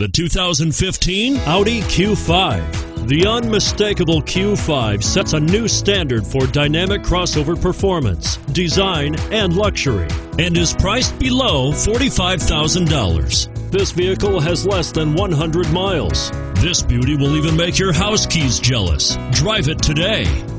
The 2015 Audi Q5. The unmistakable Q5 sets a new standard for dynamic crossover performance, design, and luxury, and is priced below $45,000. This vehicle has less than 100 miles. This beauty will even make your house keys jealous. Drive it today.